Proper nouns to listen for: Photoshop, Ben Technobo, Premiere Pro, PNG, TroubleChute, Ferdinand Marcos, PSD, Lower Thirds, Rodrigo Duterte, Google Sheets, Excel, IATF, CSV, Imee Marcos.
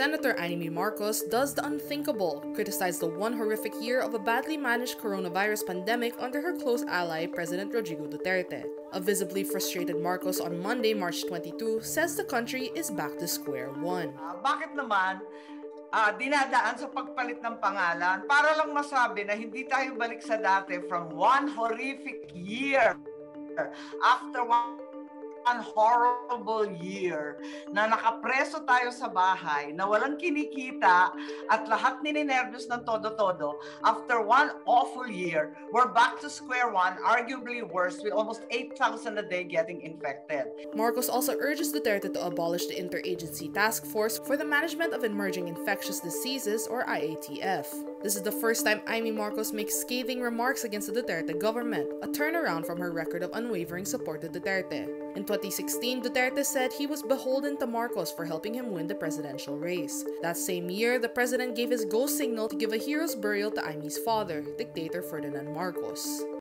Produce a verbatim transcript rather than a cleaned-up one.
Senator Imee Marcos does the unthinkable, criticized the one horrific year of a badly managed coronavirus pandemic under her close ally, President Rodrigo Duterte. A visibly frustrated Marcos on Monday, March twenty-second, says the country is back to square one. Uh, bakit naman uh, dinadaan sa pagpalit ng pangalan para lang masabi na hindi tayo balik sa dati from one horrific year after one An horrible year na nakapreso tayo sa bahay, na walang kinikita at lahat nininervyos ng todo-todo. After one awful year, we're back to square one, arguably worse, with almost eight thousand a day getting infected. Marcos also urges Duterte to abolish the Interagency Task Force for the Management of Emerging Infectious Diseases, or I A T F. This is the first time Imee Marcos makes scathing remarks against the Duterte government, a turnaround from her record of unwavering support to Duterte. In twenty sixteen, Duterte said he was beholden to Marcos for helping him win the presidential race. That same year, the president gave his go signal to give a hero's burial to Imee's father, dictator Ferdinand Marcos.